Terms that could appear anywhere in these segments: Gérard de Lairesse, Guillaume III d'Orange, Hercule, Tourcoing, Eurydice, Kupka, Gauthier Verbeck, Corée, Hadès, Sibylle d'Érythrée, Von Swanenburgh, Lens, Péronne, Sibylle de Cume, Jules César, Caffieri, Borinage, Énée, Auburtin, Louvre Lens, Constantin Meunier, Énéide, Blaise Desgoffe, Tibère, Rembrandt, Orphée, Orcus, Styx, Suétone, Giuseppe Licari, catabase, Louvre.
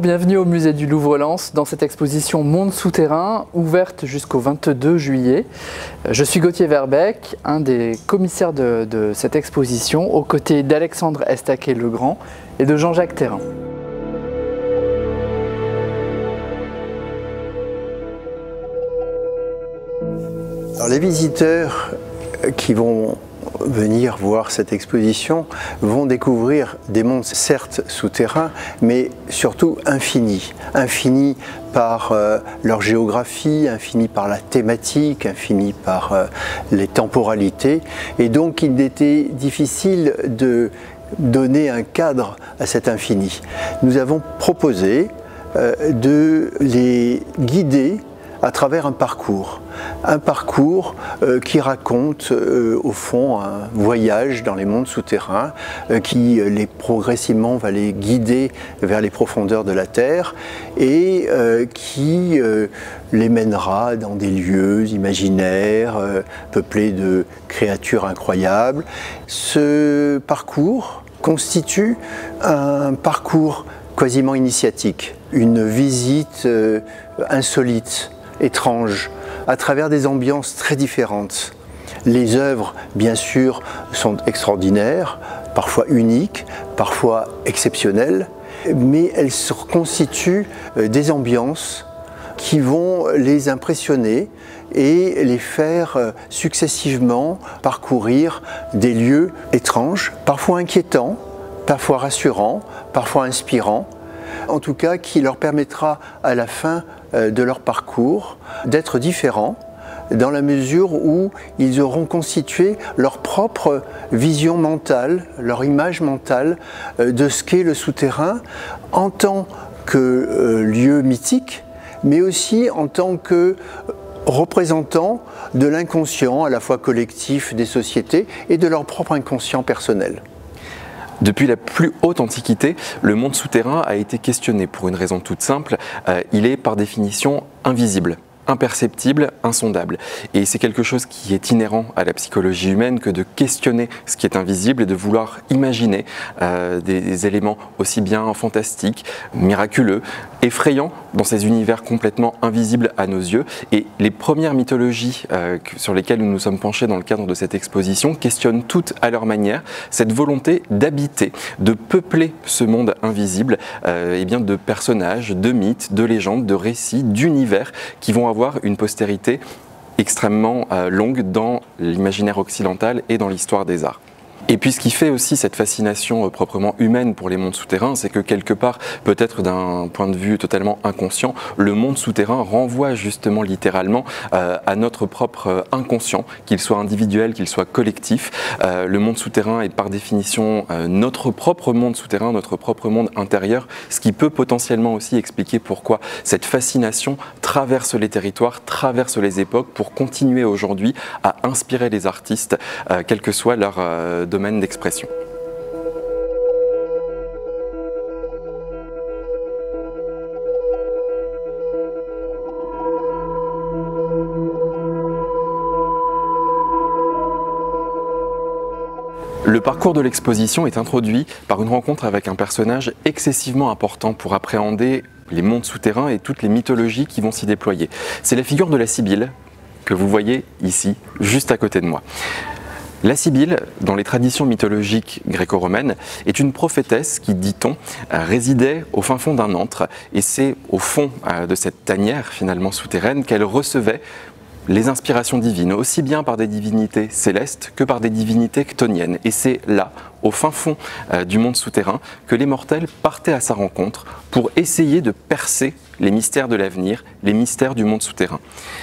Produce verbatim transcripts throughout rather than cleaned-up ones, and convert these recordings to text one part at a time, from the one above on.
Bonjour, bienvenue au musée du Louvre Lens dans cette exposition Monde souterrain ouverte jusqu'au vingt-deux juillet. Je suis Gauthier Verbeck, un des commissaires de, de cette exposition, aux côtés d'Alexandre Estaquet-Legrand et de Jean-Jacques Terrain. Alors, les visiteurs qui vont venir voir cette exposition vont découvrir des mondes certes souterrains mais surtout infinis, infinis par euh, leur géographie, infinis par la thématique, infinis par euh, les temporalités, et donc il était difficile de donner un cadre à cet infini. Nous avons proposé euh, de les guider à travers un parcours, un parcours euh, qui raconte euh, au fond un voyage dans les mondes souterrains euh, qui euh, les progressivement va les guider vers les profondeurs de la Terre et euh, qui euh, les mènera dans des lieux imaginaires euh, peuplés de créatures incroyables. Ce parcours constitue un parcours quasiment initiatique, une visite euh, insolite, étrange, à travers des ambiances très différentes. Les œuvres, bien sûr, sont extraordinaires, parfois uniques, parfois exceptionnelles, mais elles constituent des ambiances qui vont les impressionner et les faire successivement parcourir des lieux étranges, parfois inquiétants, parfois rassurants, parfois inspirants, en tout cas qui leur permettra à la fin de leur parcours d'être différents dans la mesure où ils auront constitué leur propre vision mentale, leur image mentale de ce qu'est le souterrain en tant que lieu mythique, mais aussi en tant que représentant de l'inconscient à la fois collectif des sociétés et de leur propre inconscient personnel. Depuis la plus haute antiquité, le monde souterrain a été questionné pour une raison toute simple, euh, il est par définition invisible, imperceptible, insondable. Et c'est quelque chose qui est inhérent à la psychologie humaine que de questionner ce qui est invisible et de vouloir imaginer euh, des, des éléments aussi bien fantastiques, miraculeux, effrayants dans ces univers complètement invisibles à nos yeux. Et les premières mythologies euh, sur lesquelles nous nous sommes penchés dans le cadre de cette exposition questionnent toutes à leur manière cette volonté d'habiter, de peupler ce monde invisible euh, et bien de personnages, de mythes, de légendes, de récits, d'univers qui vont avoir une postérité extrêmement longue dans l'imaginaire occidental et dans l'histoire des arts. Et puis ce qui fait aussi cette fascination proprement humaine pour les mondes souterrains, c'est que quelque part, peut-être d'un point de vue totalement inconscient, le monde souterrain renvoie justement littéralement euh, à notre propre inconscient, qu'il soit individuel, qu'il soit collectif. Euh, le monde souterrain est par définition euh, notre propre monde souterrain, notre propre monde intérieur, ce qui peut potentiellement aussi expliquer pourquoi cette fascination traverse les territoires, traverse les époques pour continuer aujourd'hui à inspirer les artistes, euh, quel que soit leur euh, domaine d'expression. Le parcours de l'exposition est introduit par une rencontre avec un personnage excessivement important pour appréhender les mondes souterrains et toutes les mythologies qui vont s'y déployer. C'est la figure de la Sibylle que vous voyez ici, juste à côté de moi. La Sibylle, dans les traditions mythologiques gréco-romaines, est une prophétesse qui, dit-on, résidait au fin fond d'un antre, et c'est au fond de cette tanière finalement souterraine qu'elle recevait les inspirations divines, aussi bien par des divinités célestes que par des divinités chtoniennes. Et c'est là, au fin fond du monde souterrain, que les mortels partaient à sa rencontre pour essayer de percer les mystères de l'avenir, les mystères du monde souterrain.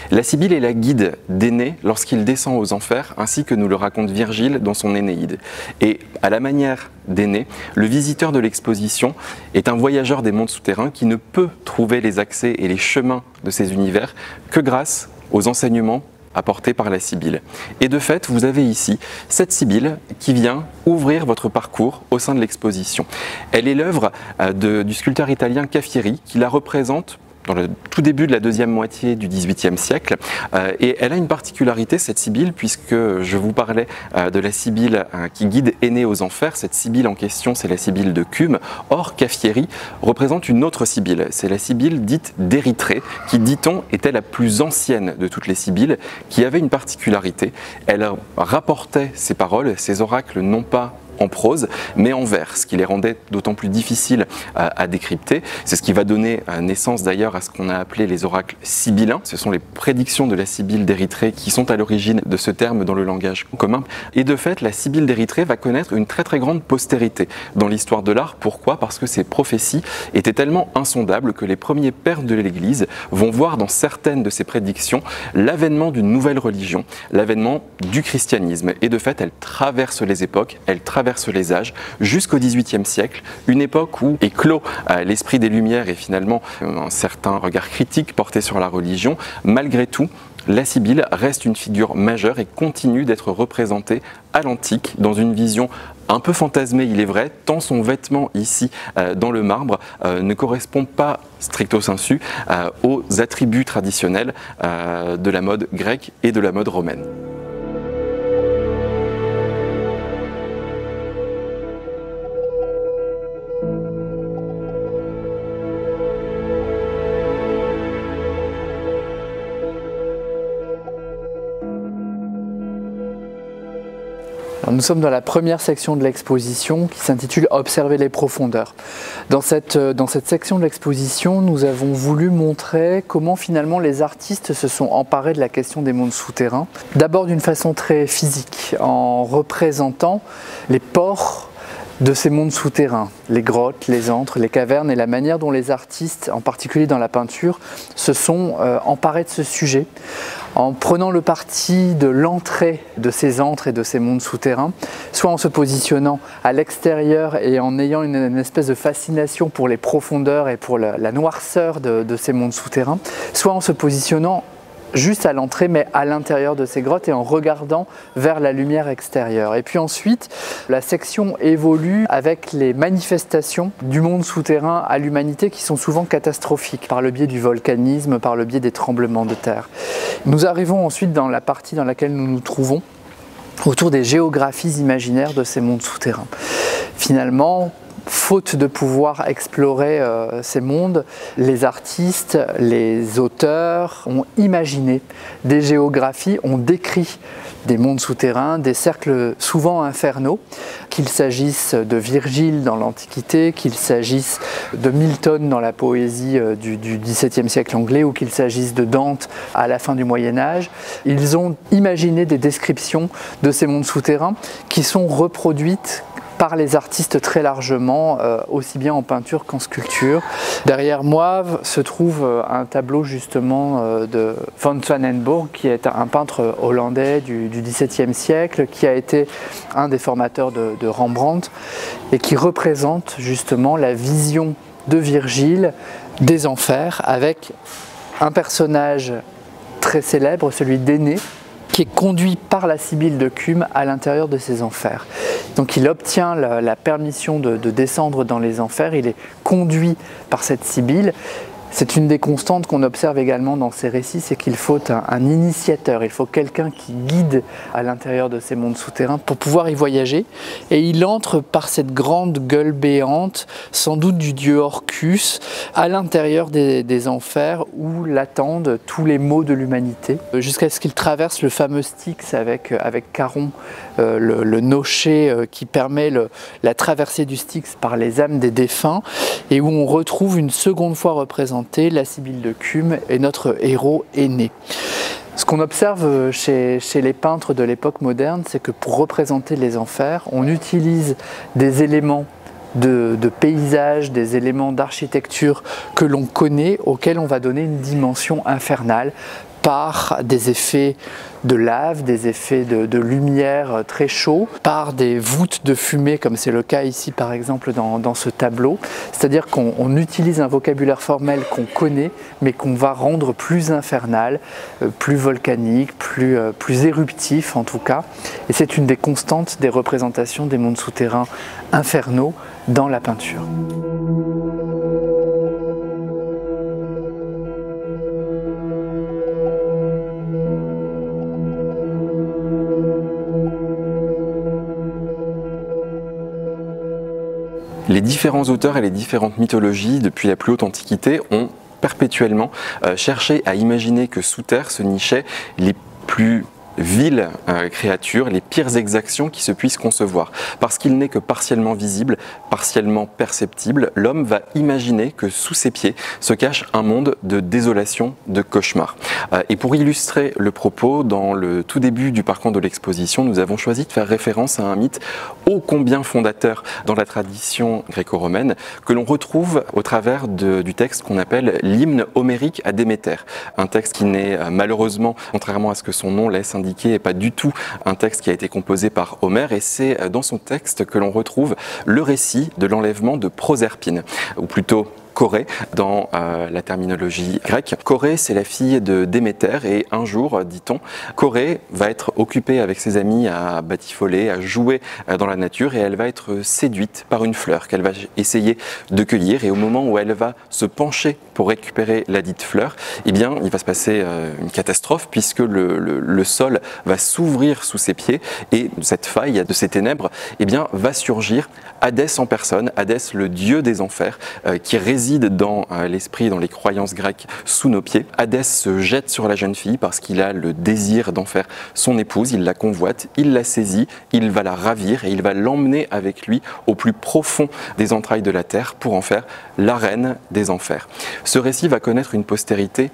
La Sibylle est la guide d'Énée lorsqu'il descend aux enfers, ainsi que nous le raconte Virgile dans son Énéide. Et à la manière d'Énée, le visiteur de l'exposition est un voyageur des mondes souterrains qui ne peut trouver les accès et les chemins de ces univers que grâce aux enseignements apportés par la Sibylle. Et de fait, vous avez ici cette Sibylle qui vient ouvrir votre parcours au sein de l'exposition. Elle est l'œuvre du sculpteur italien Caffieri qui la représente dans le tout début de la deuxième moitié du dix-huitième siècle. Euh, et elle a une particularité, cette Sibylle, puisque je vous parlais euh, de la Sibylle euh, qui guide Énée aux enfers. Cette Sibylle en question, c'est la Sibylle de Cume. Or, Caffieri représente une autre Sibylle. C'est la Sibylle dite d'Érythrée, qui, dit-on, était la plus ancienne de toutes les Sibylles, qui avait une particularité. Elle rapportait ses paroles, ses oracles, non pas en prose, mais en vers, ce qui les rendait d'autant plus difficiles à, à décrypter. C'est ce qui va donner naissance d'ailleurs à ce qu'on a appelé les oracles sibyllins. Ce sont les prédictions de la Sibylle d'Érythrée qui sont à l'origine de ce terme dans le langage commun. Et de fait, la Sibylle d'Érythrée va connaître une très très grande postérité dans l'histoire de l'art. Pourquoi? Parce que ses prophéties étaient tellement insondables que les premiers pères de l'Église vont voir dans certaines de ses prédictions l'avènement d'une nouvelle religion, l'avènement du christianisme. Et de fait, elle traverse les époques, elle traverse Traverse les âges jusqu'au dix-huitième siècle, une époque où éclot l'esprit des Lumières et finalement un certain regard critique porté sur la religion. Malgré tout, la Sibylle reste une figure majeure et continue d'être représentée à l'Antique dans une vision un peu fantasmée, il est vrai, tant son vêtement ici euh, dans le marbre euh, ne correspond pas stricto sensu euh, aux attributs traditionnels euh, de la mode grecque et de la mode romaine. Nous sommes dans la première section de l'exposition qui s'intitule « Observer les profondeurs ». Dans cette, dans cette section de l'exposition, nous avons voulu montrer comment finalement les artistes se sont emparés de la question des mondes souterrains. D'abord d'une façon très physique, en représentant les pores de ces mondes souterrains, les grottes, les antres, les cavernes et la manière dont les artistes, en particulier dans la peinture, se sont euh, emparés de ce sujet en prenant le parti de l'entrée de ces antres et de ces mondes souterrains, soit en se positionnant à l'extérieur et en ayant une, une espèce de fascination pour les profondeurs et pour la, la noirceur de, de ces mondes souterrains, soit en se positionnant juste à l'entrée, mais à l'intérieur de ces grottes et en regardant vers la lumière extérieure. Et puis ensuite, la section évolue avec les manifestations du monde souterrain à l'humanité qui sont souvent catastrophiques, par le biais du volcanisme, par le biais des tremblements de terre. Nous arrivons ensuite dans la partie dans laquelle nous nous trouvons, autour des géographies imaginaires de ces mondes souterrains. Finalement, faute de pouvoir explorer euh, ces mondes, les artistes, les auteurs ont imaginé des géographies, ont décrit des mondes souterrains, des cercles souvent infernaux, qu'il s'agisse de Virgile dans l'Antiquité, qu'il s'agisse de Milton dans la poésie euh, du, du dix-septième siècle anglais ou qu'il s'agisse de Dante à la fin du Moyen-Âge. Ils ont imaginé des descriptions de ces mondes souterrains qui sont reproduites par les artistes très largement, euh, aussi bien en peinture qu'en sculpture. Derrière moi se trouve un tableau justement euh, de Von Swanenburgh, qui est un peintre hollandais du, du dix-septième siècle, qui a été un des formateurs de, de Rembrandt et qui représente justement la vision de Virgile des enfers avec un personnage très célèbre, celui d'Énée, qui est conduit par la Sibylle de Cume à l'intérieur de ces enfers. Donc il obtient la, la permission de, de descendre dans les enfers, il est conduit par cette Sibylle. C'est une des constantes qu'on observe également dans ces récits, c'est qu'il faut un, un initiateur, il faut quelqu'un qui guide à l'intérieur de ces mondes souterrains pour pouvoir y voyager. Et il entre par cette grande gueule béante, sans doute du dieu Orcus, à l'intérieur des, des enfers où l'attendent tous les maux de l'humanité, jusqu'à ce qu'il traverse le fameux Styx avec, avec Charon, euh, le, le nocher euh, qui permet le, la traversée du Styx par les âmes des défunts, et où on retrouve une seconde fois représentée la Sibylle de Cume et notre héros Énée. Ce qu'on observe chez, chez les peintres de l'époque moderne, c'est que pour représenter les enfers, on utilise des éléments de, de paysages, des éléments d'architecture que l'on connaît, auxquels on va donner une dimension infernale par des effets de lave, des effets de, de lumière très chaud, par des voûtes de fumée comme c'est le cas ici par exemple dans, dans ce tableau. C'est-à-dire qu'on utilise un vocabulaire formel qu'on connaît mais qu'on va rendre plus infernal, euh, plus volcanique, plus, euh, plus éruptif en tout cas. Et c'est une des constantes des représentations des mondes souterrains infernaux dans la peinture. les différents auteurs et les différentes mythologies depuis la plus haute antiquité ont perpétuellement euh, cherché à imaginer que sous terre se nichaient les plus viles euh, créatures, les pires exactions qui se puissent concevoir. Parce qu'il n'est que partiellement visible, partiellement perceptible, l'homme va imaginer que sous ses pieds se cache un monde de désolation, de cauchemar. Euh, et pour illustrer le propos, dans le tout début du parcours de l'exposition, nous avons choisi de faire référence à un mythe ô combien fondateur dans la tradition gréco-romaine, que l'on retrouve au travers de, du texte qu'on appelle l'hymne homérique à Déméter. Un texte qui n'est euh, malheureusement, contrairement à ce que son nom laisse indiquer, et pas du tout un texte qui a été composé par Homère, et c'est dans son texte que l'on retrouve le récit de l'enlèvement de Proserpine, ou plutôt Corée dans euh, la terminologie grecque. Corée, c'est la fille de Déméter, et un jour, dit-on, Corée va être occupée avec ses amis à batifoler, à jouer dans la nature, et elle va être séduite par une fleur qu'elle va essayer de cueillir, et au moment où elle va se pencher pour récupérer la dite fleur, eh bien, il va se passer euh, une catastrophe, puisque le, le, le sol va s'ouvrir sous ses pieds, et de cette faille, de ces ténèbres, eh bien, va surgir Hadès en personne, Hadès, le dieu des enfers, euh, qui réside dans l'esprit, dans les croyances grecques, sous nos pieds. Hadès se jette sur la jeune fille parce qu'il a le désir d'en faire son épouse, il la convoite, il la saisit, il va la ravir et il va l'emmener avec lui au plus profond des entrailles de la terre pour en faire la reine des enfers. Ce récit va connaître une postérité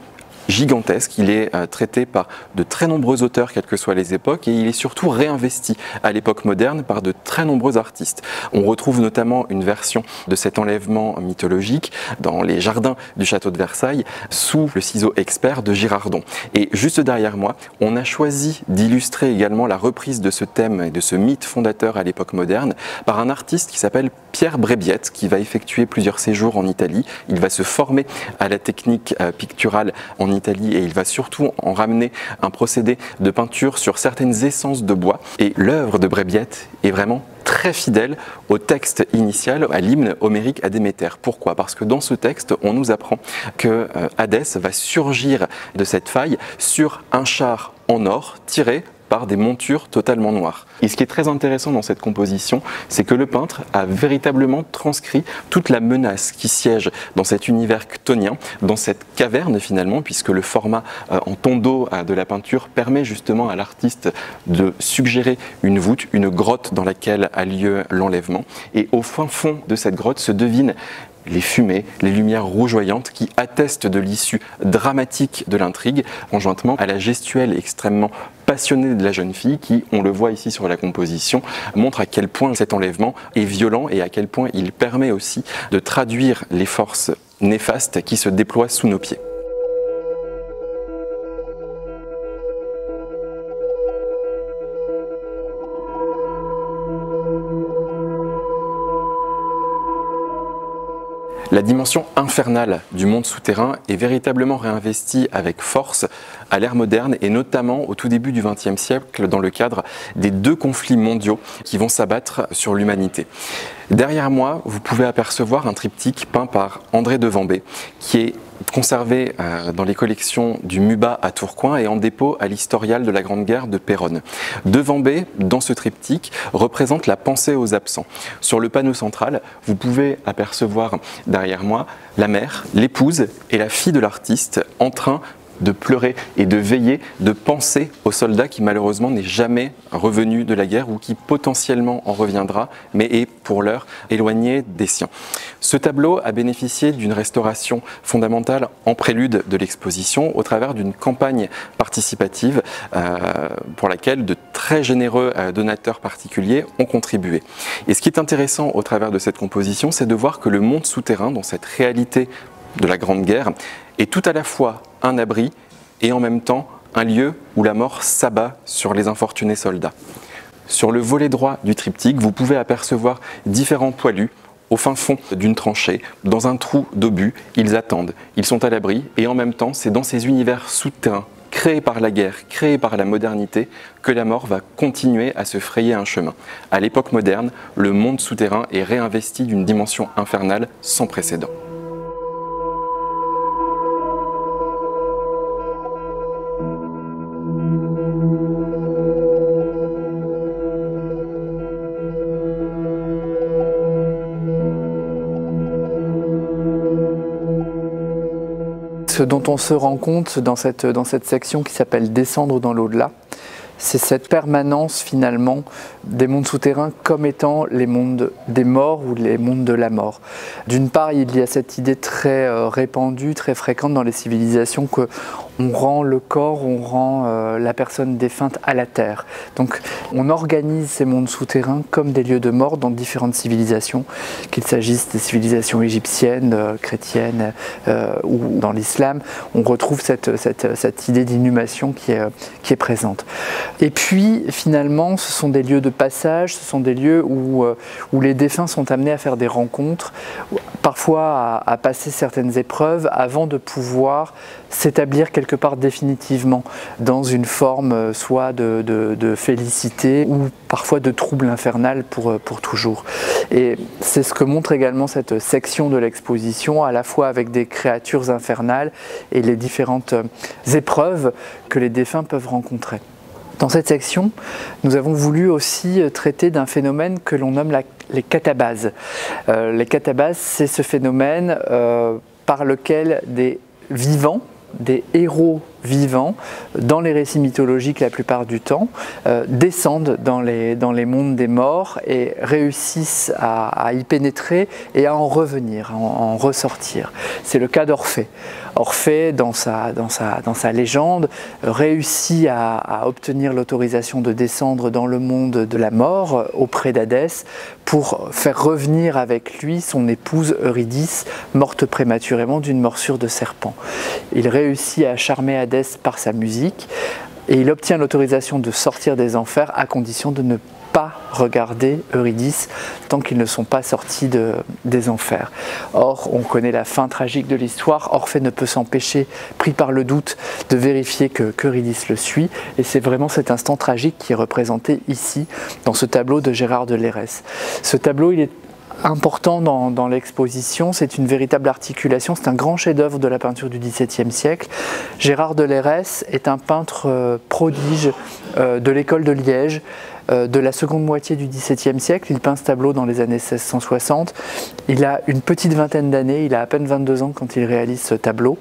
gigantesque, il est euh, traité par de très nombreux auteurs, quelles que soient les époques, et il est surtout réinvesti à l'époque moderne par de très nombreux artistes. On retrouve notamment une version de cet enlèvement mythologique dans les jardins du château de Versailles, sous le ciseau expert de Girardon. Et juste derrière moi, on a choisi d'illustrer également la reprise de ce thème et de ce mythe fondateur à l'époque moderne par un artiste qui s'appelle Pierre Brébiette, qui va effectuer plusieurs séjours en Italie. Il va se former à la technique euh, picturale en En Italie, et il va surtout en ramener un procédé de peinture sur certaines essences de bois, et l'œuvre de Brébiette est vraiment très fidèle au texte initial, à l'hymne homérique à Déméter. Pourquoi? Parce que dans ce texte, on nous apprend que Hadès va surgir de cette faille sur un char en or tiré par des montures totalement noires. Et ce qui est très intéressant dans cette composition, c'est que le peintre a véritablement transcrit toute la menace qui siège dans cet univers chthonien, dans cette caverne finalement, puisque le format en ton d'eau de la peinture permet justement à l'artiste de suggérer une voûte, une grotte dans laquelle a lieu l'enlèvement. Et au fin fond de cette grotte se devine les fumées, les lumières rougeoyantes qui attestent de l'issue dramatique de l'intrigue, conjointement à la gestuelle extrêmement passionnée de la jeune fille qui, on le voit ici sur la composition, montre à quel point cet enlèvement est violent et à quel point il permet aussi de traduire les forces néfastes qui se déploient sous nos pieds. La dimension infernale du monde souterrain est véritablement réinvestie avec force à l'ère moderne et notamment au tout début du vingtième siècle dans le cadre des deux conflits mondiaux qui vont s'abattre sur l'humanité. Derrière moi, vous pouvez apercevoir un triptyque peint par André de Vambé qui est conservé dans les collections du Muba à Tourcoing et en dépôt à l'Historial de la Grande Guerre de Péronne. De Vambé, dans ce triptyque, représente la pensée aux absents. Sur le panneau central, vous pouvez apercevoir derrière moi la mère, l'épouse et la fille de l'artiste en train de pleurer et de veiller, de penser au soldat qui malheureusement n'est jamais revenu de la guerre ou qui potentiellement en reviendra, mais est pour l'heure éloigné des siens. Ce tableau a bénéficié d'une restauration fondamentale en prélude de l'exposition au travers d'une campagne participative euh, pour laquelle de très généreux euh, donateurs particuliers ont contribué. Et ce qui est intéressant au travers de cette composition, c'est de voir que le monde souterrain, dans cette réalité de la Grande Guerre, est tout à la fois un abri et en même temps un lieu où la mort s'abat sur les infortunés soldats. Sur le volet droit du triptyque, vous pouvez apercevoir différents poilus au fin fond d'une tranchée, dans un trou d'obus. Ils attendent, ils sont à l'abri et en même temps, c'est dans ces univers souterrains créés par la guerre, créés par la modernité, que la mort va continuer à se frayer un chemin. À l'époque moderne, le monde souterrain est réinvesti d'une dimension infernale sans précédent. fait dont on se rend compte dans cette, dans cette section qui s'appelle « Descendre dans l'au-delà », c'est cette permanence finalement des mondes souterrains comme étant les mondes des morts ou les mondes de la mort. D'une part, il y a cette idée très répandue, très fréquente dans les civilisations que on rend le corps, on rend la personne défunte à la terre. Donc on organise ces mondes souterrains comme des lieux de mort dans différentes civilisations, qu'il s'agisse des civilisations égyptiennes, chrétiennes euh, ou dans l'islam, on retrouve cette, cette, cette idée d'inhumation qui est, qui est présente. Et puis finalement, ce sont des lieux de passage, ce sont des lieux où, où les défunts sont amenés à faire des rencontres, parfois à, à passer certaines épreuves avant de pouvoir s'établir quelque part définitivement dans une forme soit de, de, de félicité ou parfois de trouble infernal pour, pour toujours. Et c'est ce que montre également cette section de l'exposition, à la fois avec des créatures infernales et les différentes épreuves que les défunts peuvent rencontrer. Dans cette section, nous avons voulu aussi traiter d'un phénomène que l'on nomme la, les catabases. Euh, les catabases, c'est ce phénomène euh, par lequel des vivants, des héros vivants, dans les récits mythologiques la plupart du temps, euh, descendent dans les, dans les mondes des morts et réussissent à, à y pénétrer et à en revenir, à en, à en ressortir. C'est le cas d'Orphée. Orphée, dans sa, dans sa, dans sa légende, réussit à, à obtenir l'autorisation de descendre dans le monde de la mort auprès d'Hadès pour faire revenir avec lui son épouse Eurydice, morte prématurément d'une morsure de serpent. Il réussit à charmer Hadès par sa musique et il obtient l'autorisation de sortir des enfers à condition de ne pas regarder Eurydice tant qu'ils ne sont pas sortis de, des enfers. Or, on connaît la fin tragique de l'histoire, Orphée ne peut s'empêcher, pris par le doute, de vérifier que qu'Eurydice le suit, et c'est vraiment cet instant tragique qui est représenté ici dans ce tableau de Gérard de Lairesse. Ce tableau, il est important dans, dans l'exposition, c'est une véritable articulation, c'est un grand chef-d'œuvre de la peinture du dix-septième siècle. Gérard de Lairesse est un peintre euh, prodige euh, de l'école de Liège euh, de la seconde moitié du dix-septième siècle. Il peint ce tableau dans les années mille six cent soixante. Il a une petite vingtaine d'années, il a à peine vingt-deux ans quand il réalise ce tableau.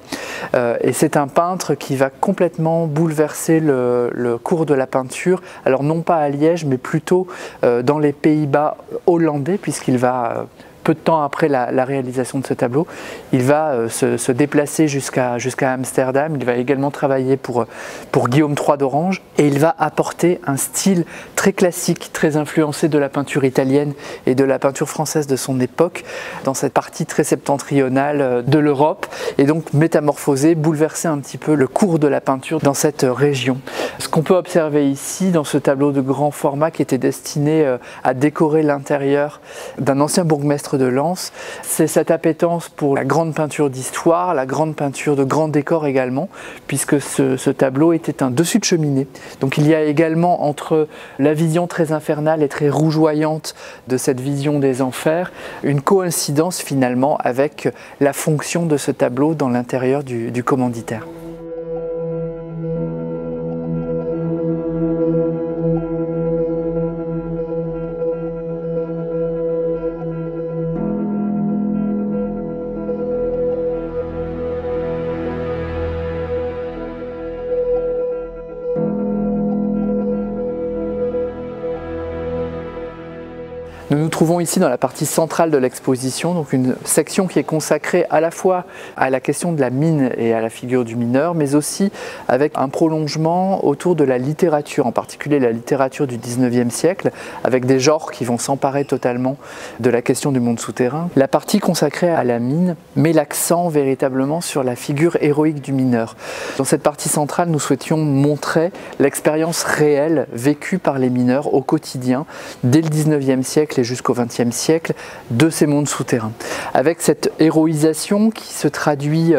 Euh, et c'est un peintre qui va complètement bouleverser le, le cours de la peinture, alors non pas à Liège, mais plutôt euh, dans les Pays-Bas hollandais, puisqu'il va peu de temps après la, la réalisation de ce tableau, il va se, se déplacer jusqu'à jusqu'à Amsterdam, il va également travailler pour, pour Guillaume trois d'Orange et il va apporter un style très classique, très influencé de la peinture italienne et de la peinture française de son époque, dans cette partie très septentrionale de l'Europe, et donc métamorphoser, bouleverser un petit peu le cours de la peinture dans cette région. Ce qu'on peut observer ici, dans ce tableau de grand format qui était destiné à décorer l'intérieur d'un ancien bourgmestre de Lens, c'est cette appétence pour la grande peinture d'histoire, la grande peinture de grands décors également, puisque ce, ce tableau était un dessus de cheminée. Donc il y a également entre la vision très infernale et très rougeoyante de cette vision des enfers, une coïncidence finalement avec la fonction de ce tableau dans l'intérieur du, du commanditaire. Nous nous trouvons ici dans la partie centrale de l'exposition, donc une section qui est consacrée à la fois à la question de la mine et à la figure du mineur, mais aussi avec un prolongement autour de la littérature, en particulier la littérature du dix-neuvième siècle, avec des genres qui vont s'emparer totalement de la question du monde souterrain. La partie consacrée à la mine met l'accent véritablement sur la figure héroïque du mineur. Dans cette partie centrale, nous souhaitions montrer l'expérience réelle vécue par les mineurs au quotidien, dès le dix-neuvième siècle jusqu'au vingtième siècle, de ces mondes souterrains. Avec cette héroïsation qui se traduit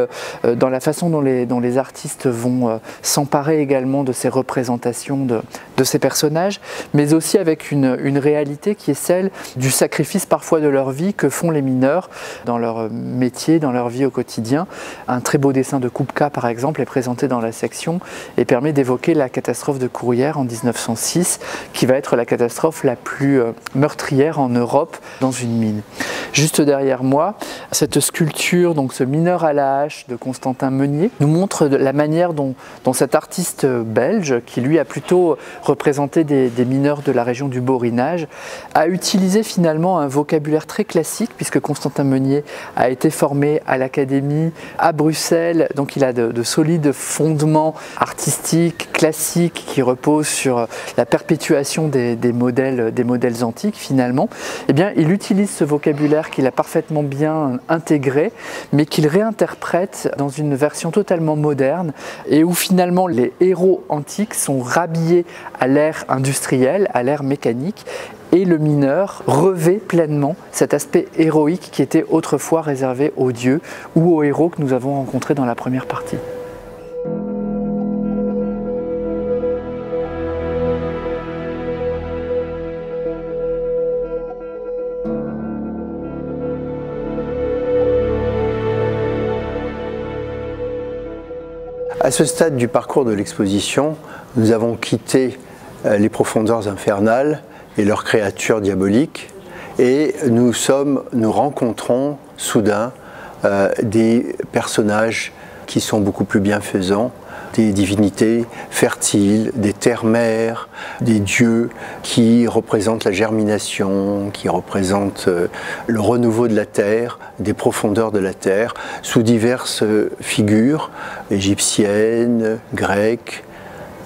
dans la façon dont les, dont les artistes vont s'emparer également de ces représentations de, de ces personnages, mais aussi avec une, une réalité qui est celle du sacrifice parfois de leur vie que font les mineurs dans leur métier, dans leur vie au quotidien. Un très beau dessin de Kupka par exemple est présenté dans la section et permet d'évoquer la catastrophe de Courrières en mille neuf cent six, qui va être la catastrophe la plus meurtrière guerre en Europe dans une mine. Juste derrière moi, cette sculpture, donc ce mineur à la hache de Constantin Meunier, nous montre la manière dont, dont cet artiste belge, qui lui a plutôt représenté des, des mineurs de la région du Borinage, a utilisé finalement un vocabulaire très classique, puisque Constantin Meunier a été formé à l'Académie, à Bruxelles, donc il a de, de solides fondements artistiques, classiques, qui reposent sur la perpétuation des, des, modèles, des modèles antiques finalement. Eh bien, il utilise ce vocabulaire qu'il a parfaitement bien intégré, mais qu'il réinterprète dans une version totalement moderne, et où finalement les héros antiques sont rhabillés à l'ère industrielle, à l'ère mécanique, et le mineur revêt pleinement cet aspect héroïque qui était autrefois réservé aux dieux ou aux héros que nous avons rencontrés dans la première partie. À ce stade du parcours de l'exposition, nous avons quitté les profondeurs infernales et leurs créatures diaboliques, et nous sommes, nous rencontrons soudain euh, des personnages qui sont beaucoup plus bienfaisants, des divinités fertiles, des terres-mères, des dieux qui représentent la germination, qui représentent euh, le renouveau de la terre, des profondeurs de la terre, sous diverses figures égyptiennes, grecques,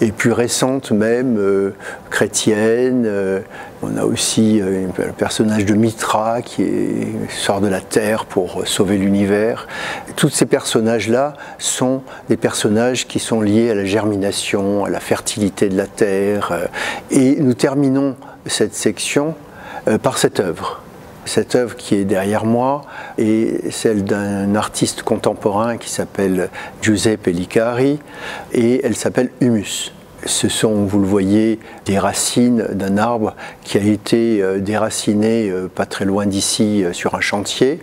et plus récentes même, euh, chrétiennes. Euh, on a aussi euh, le personnage de Mitra qui est, sort de la terre pour euh, sauver l'univers. Tous ces personnages-là sont des personnages qui sont liés à la germination, à la fertilité de la terre. Euh, et nous terminons cette section euh, par cette œuvre. Cette œuvre qui est derrière moi est celle d'un artiste contemporain qui s'appelle Giuseppe Licari, et elle s'appelle Humus. Ce sont, vous le voyez, des racines d'un arbre qui a été déraciné pas très loin d'ici sur un chantier,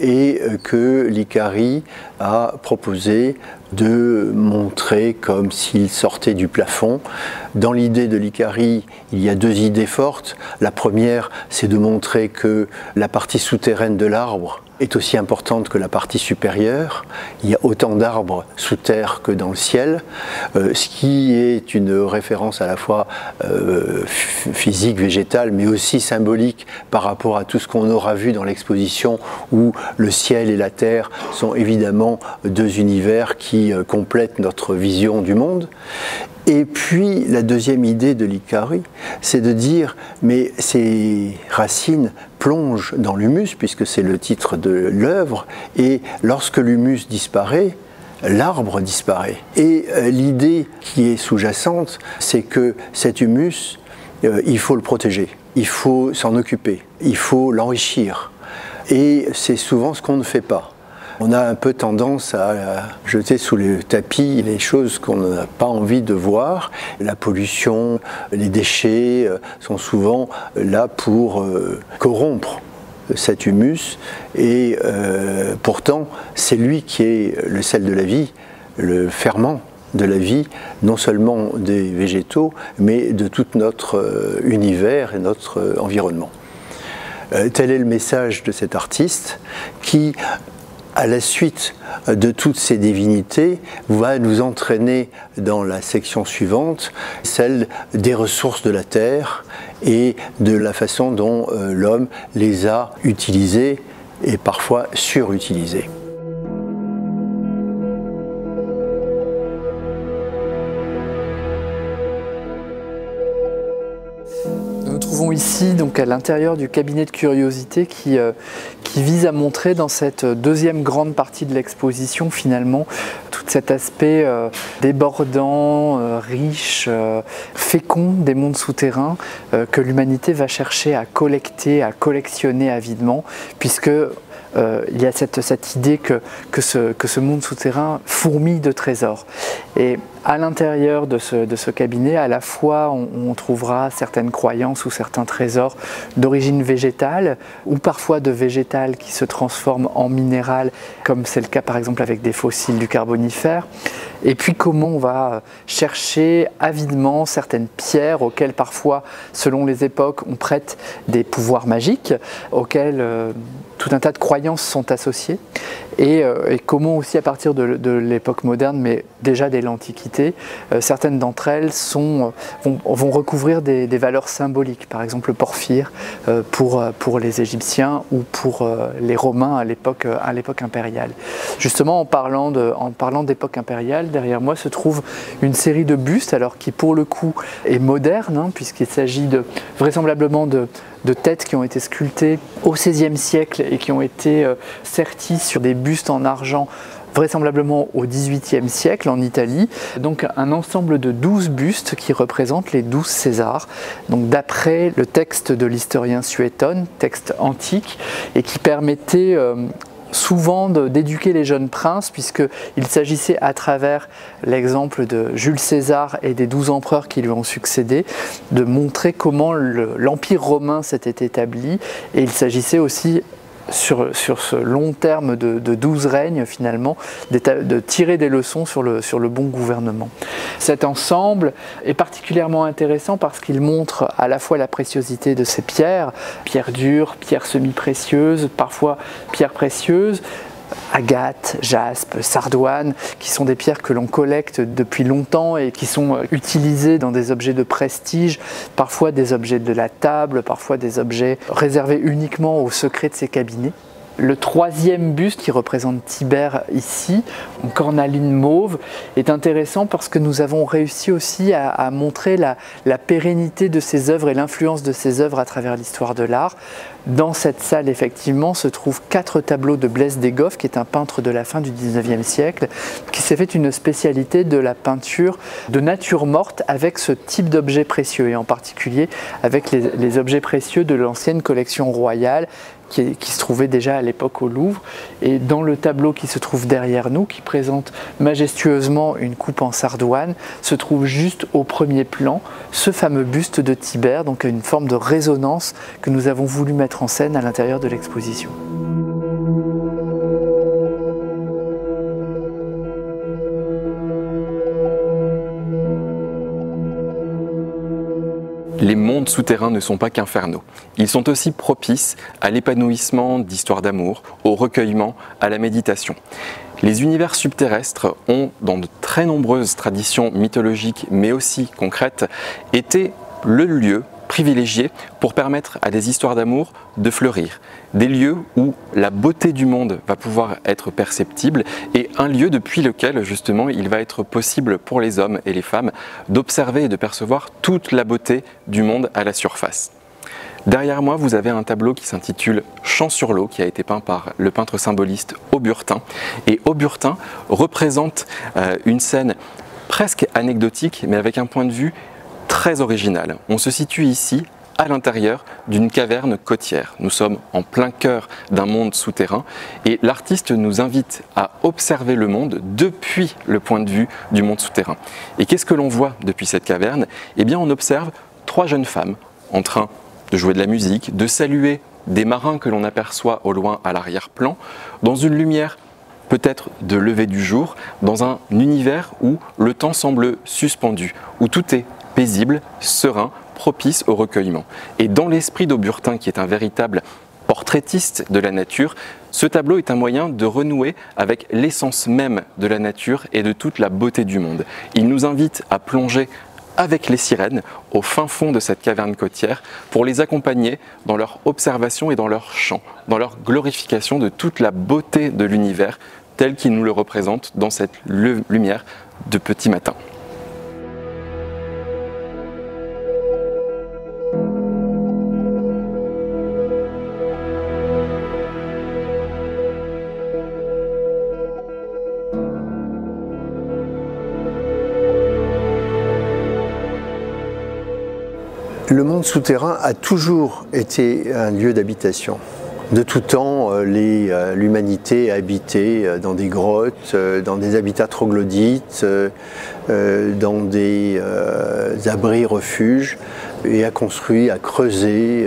et que Licari a proposé de montrer comme s'il sortait du plafond. Dans l'idée de Licari, il y a deux idées fortes. La première, c'est de montrer que la partie souterraine de l'arbre est aussi importante que la partie supérieure. Il y a autant d'arbres sous terre que dans le ciel, euh, ce qui est une référence à la fois euh, physique, végétale, mais aussi symbolique par rapport à tout ce qu'on aura vu dans l'exposition, où le ciel et la terre sont évidemment deux univers qui euh, complètent notre vision du monde. Et puis la deuxième idée de Licari, c'est de dire mais ces racines plonge dans l'humus, puisque c'est le titre de l'œuvre, et lorsque l'humus disparaît, l'arbre disparaît. Et l'idée qui est sous-jacente, c'est que cet humus, euh, il faut le protéger, il faut s'en occuper, il faut l'enrichir. Et c'est souvent ce qu'on ne fait pas. On a un peu tendance à jeter sous le tapis les choses qu'on n'a pas envie de voir. La pollution, les déchets sont souvent là pour corrompre cet humus, et euh, pourtant c'est lui qui est le sel de la vie, le ferment de la vie, non seulement des végétaux, mais de tout notre univers et notre environnement. Euh, tel est le message de cet artiste qui, à la suite de toutes ces divinités, va nous entraîner dans la section suivante, celle des ressources de la terre et de la façon dont l'homme les a utilisées et parfois surutilisées. Ici, donc à l'intérieur du cabinet de curiosité qui, euh, qui vise à montrer dans cette deuxième grande partie de l'exposition finalement tout cet aspect euh, débordant, euh, riche, euh, fécond des mondes souterrains euh, que l'humanité va chercher à collecter, à collectionner avidement, puisque Euh, il y a cette, cette idée que, que, ce, que ce monde souterrain fourmille de trésors. Et à l'intérieur de ce, de ce cabinet, à la fois on, on trouvera certaines croyances ou certains trésors d'origine végétale, ou parfois de végétal qui se transforme en minéral, comme c'est le cas par exemple avec des fossiles du Carbonifère, et puis comment on va chercher avidement certaines pierres auxquelles parfois, selon les époques, on prête des pouvoirs magiques, auxquelles euh, tout un tas de croyances sont associées, et, euh, et comment aussi à partir de, de l'époque moderne, mais déjà dès l'Antiquité, euh, certaines d'entre elles sont, vont, vont recouvrir des, des valeurs symboliques, par exemple le porphyre euh, pour, pour les Égyptiens ou pour euh, les Romains à l'époque impériale. Justement, en parlant de, en parlant d'époque impériale, derrière moi se trouve une série de bustes, alors qui pour le coup est moderne, hein, puisqu'il s'agit de, vraisemblablement de, de têtes qui ont été sculptées au seizième siècle et qui ont été euh, serties sur des bustes en argent vraisemblablement au dix-huitième siècle en Italie. Donc un ensemble de douze bustes qui représentent les douze Césars, donc d'après le texte de l'historien Suétone, texte antique, et qui permettait euh, souvent d'éduquer les jeunes princes, puisqu'il s'agissait à travers l'exemple de Jules César et des douze empereurs qui lui ont succédé, de montrer comment l'Empire romain s'était établi, et il s'agissait aussi Sur, sur ce long terme de, de douze règnes finalement, de tirer des leçons sur le, sur le bon gouvernement. Cet ensemble est particulièrement intéressant parce qu'il montre à la fois la préciosité de ces pierres, pierres dures, pierres semi-précieuses, parfois pierres précieuses, agate, jaspe, sardoine, qui sont des pierres que l'on collecte depuis longtemps et qui sont utilisées dans des objets de prestige, parfois des objets de la table, parfois des objets réservés uniquement aux secrets de ces cabinets. Le troisième buste qui représente Tibère ici, en cornaline mauve, est intéressant parce que nous avons réussi aussi à, à montrer la, la pérennité de ses œuvres et l'influence de ses œuvres à travers l'histoire de l'art. Dans cette salle, effectivement, se trouvent quatre tableaux de Blaise Desgoffe, qui est un peintre de la fin du dix-neuvième siècle, qui s'est fait une spécialité de la peinture de nature morte avec ce type d'objets précieux, et en particulier avec les, les objets précieux de l'ancienne collection royale, Qui, qui se trouvait déjà à l'époque au Louvre. Et dans le tableau qui se trouve derrière nous, qui présente majestueusement une coupe en sardoine, se trouve juste au premier plan ce fameux buste de Tibère, donc une forme de résonance que nous avons voulu mettre en scène à l'intérieur de l'exposition. Les mondes souterrains ne sont pas qu'infernaux. Ils sont aussi propices à l'épanouissement d'histoires d'amour, au recueillement, à la méditation. Les univers subterrestres ont, dans de très nombreuses traditions mythologiques mais aussi concrètes, été le lieu privilégié pour permettre à des histoires d'amour de fleurir. Des lieux où la beauté du monde va pouvoir être perceptible et un lieu depuis lequel justement il va être possible pour les hommes et les femmes d'observer et de percevoir toute la beauté du monde à la surface. Derrière moi, vous avez un tableau qui s'intitule « Chant sur l'eau » qui a été peint par le peintre symboliste Auburtin. Et Auburtin représente euh, une scène presque anecdotique mais avec un point de vue très original. On se situe ici à l'intérieur d'une caverne côtière. Nous sommes en plein cœur d'un monde souterrain et l'artiste nous invite à observer le monde depuis le point de vue du monde souterrain. Et qu'est-ce que l'on voit depuis cette caverne? Eh bien, on observe trois jeunes femmes en train de jouer de la musique, de saluer des marins que l'on aperçoit au loin à l'arrière-plan, dans une lumière peut-être de lever du jour, dans un univers où le temps semble suspendu, où tout est paisible, serein, propice au recueillement. Et dans l'esprit d'Auburtin, qui est un véritable portraitiste de la nature, ce tableau est un moyen de renouer avec l'essence même de la nature et de toute la beauté du monde. Il nous invite à plonger avec les sirènes au fin fond de cette caverne côtière pour les accompagner dans leur observation et dans leur chant, dans leur glorification de toute la beauté de l'univers tel qu'il nous le représente dans cette lumière de petit matin. Le monde souterrain a toujours été un lieu d'habitation. De tout temps, l'humanité a habité dans des grottes, dans des habitats troglodytes, dans des abris-refuges, et a construit, a creusé,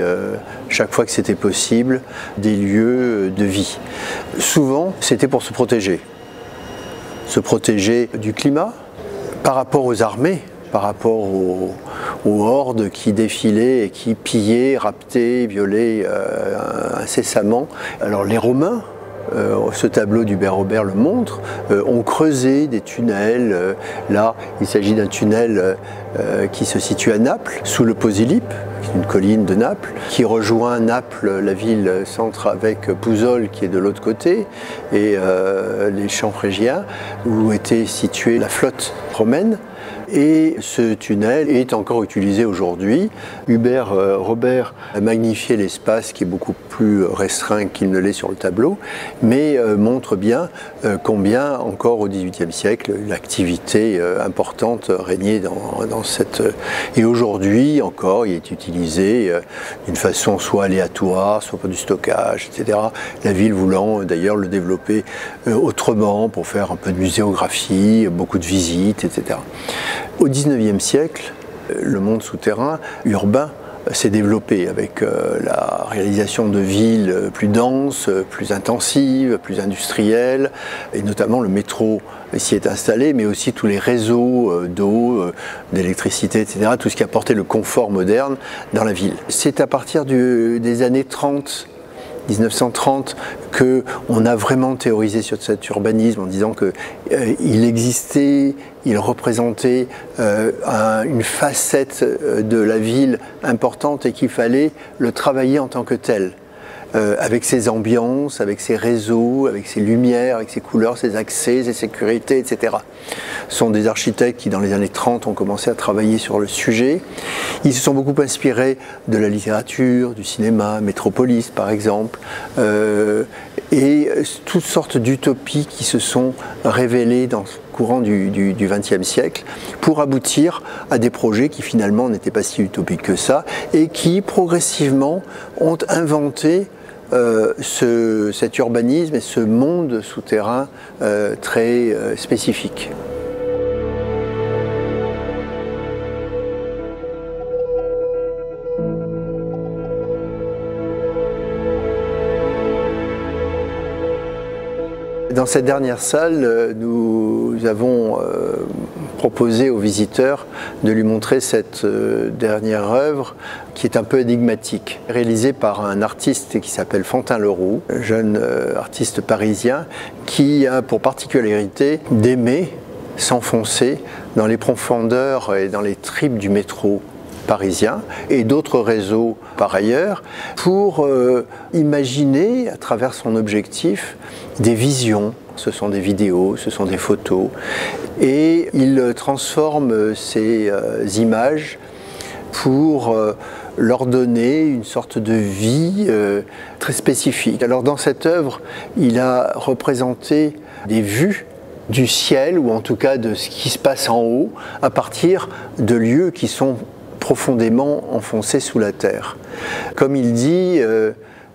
chaque fois que c'était possible, des lieux de vie. Souvent, c'était pour se protéger. se protéger du climat. Par rapport aux armées, par rapport aux, aux hordes qui défilaient et qui pillaient, raptaient, violaient euh, incessamment. Alors les Romains, Euh, ce tableau d'Hubert-Robert le montre, euh, ont creusé des tunnels. Euh, là, il s'agit d'un tunnel euh, qui se situe à Naples, sous le Posillipe, qui est une colline de Naples, qui rejoint Naples, la ville-centre, avec Pouzole, qui est de l'autre côté, et euh, les champs phrygiens, où était située la flotte romaine. Et ce tunnel est encore utilisé aujourd'hui. Hubert euh, Robert a magnifié l'espace qui est beaucoup plus restreint qu'il ne l'est sur le tableau, mais euh, montre bien euh, combien encore au dix-huitième siècle l'activité euh, importante régnait dans, dans cette... Et aujourd'hui encore il est utilisé euh, d'une façon soit aléatoire, soit pour du stockage, et cetera. La ville voulant euh, d'ailleurs le développer euh, autrement pour faire un peu de muséographie, beaucoup de visites, et cetera. Au dix-neuvième siècle, le monde souterrain urbain s'est développé avec la réalisation de villes plus denses, plus intensives, plus industrielles, et notamment le métro s'y est installé, mais aussi tous les réseaux d'eau, d'électricité, et cetera, tout ce qui apportait le confort moderne dans la ville. C'est à partir du, des années trente, mille neuf cent trente, qu'on a vraiment théorisé sur cet urbanisme en disant qu'il euh, existait, il représentait euh, un, une facette de la ville importante et qu'il fallait le travailler en tant que tel, euh, avec ses ambiances, avec ses réseaux, avec ses lumières, avec ses couleurs, ses accès, ses sécurités, et cetera. Ce sont des architectes qui, dans les années trente, ont commencé à travailler sur le sujet. Ils se sont beaucoup inspirés de la littérature, du cinéma, Métropolis par exemple, euh, et toutes sortes d'utopies qui se sont révélées dans ce courant du, du, du vingtième siècle pour aboutir à des projets qui finalement n'étaient pas si utopiques que ça et qui progressivement ont inventé Euh, ce, cet urbanisme et ce monde souterrain euh, très euh, spécifique. Dans cette dernière salle, nous avons euh, proposé aux visiteurs de lui montrer cette euh, dernière œuvre qui est un peu énigmatique, réalisée par un artiste qui s'appelle Fantin Leroux, jeune euh, artiste parisien, qui a pour particularité d'aimer s'enfoncer dans les profondeurs et dans les tripes du métro parisien et d'autres réseaux par ailleurs, pour euh, imaginer à travers son objectif des visions. Ce sont des vidéos, ce sont des photos, et il transforme ces euh, images pour euh, leur donner une sorte de vie euh, très spécifique. Alors dans cette œuvre, il a représenté des vues du ciel, ou en tout cas de ce qui se passe en haut, à partir de lieux qui sont profondément enfoncé sous la terre. Comme il dit, euh,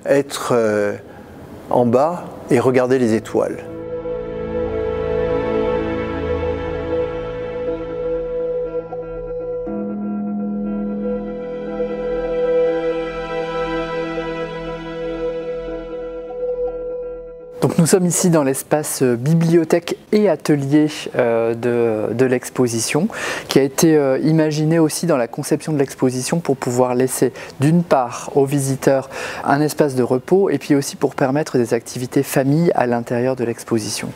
être euh, en bas et regarder les étoiles. Donc nous sommes ici dans l'espace bibliothèque et atelier euh, de, de l'exposition, qui a été euh, imaginé aussi dans la conception de l'exposition pour pouvoir laisser d'une part aux visiteurs un espace de repos et puis aussi pour permettre des activités famille à l'intérieur de l'exposition.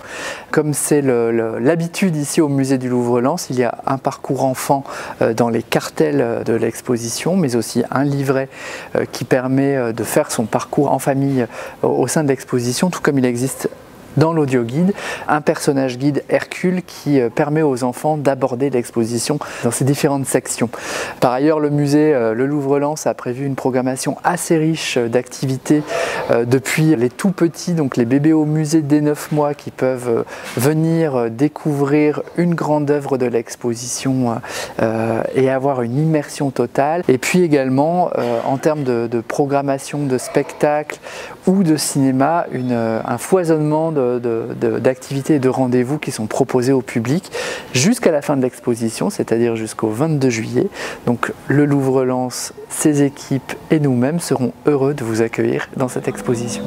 Comme c'est l'habitude ici au musée du Louvre Lens, il y a un parcours enfant euh, dans les cartels de l'exposition, mais aussi un livret euh, qui permet de faire son parcours en famille euh, au sein de l'exposition, tout comme il existe dans l'audio guide, un personnage guide Hercule qui permet aux enfants d'aborder l'exposition dans ses différentes sections. Par ailleurs, le musée Le Louvre Lens a prévu une programmation assez riche d'activités euh, depuis les tout petits, donc les bébés au musée dès neuf mois qui peuvent venir découvrir une grande œuvre de l'exposition euh, et avoir une immersion totale. Et puis également, euh, en termes de, de programmation de spectacles ou de cinéma, une, un foisonnement d'activités et de, de, de rendez-vous qui sont proposés au public jusqu'à la fin de l'exposition, c'est-à-dire jusqu'au vingt-deux juillet. Donc le Louvre Lens, ses équipes et nous-mêmes serons heureux de vous accueillir dans cette exposition.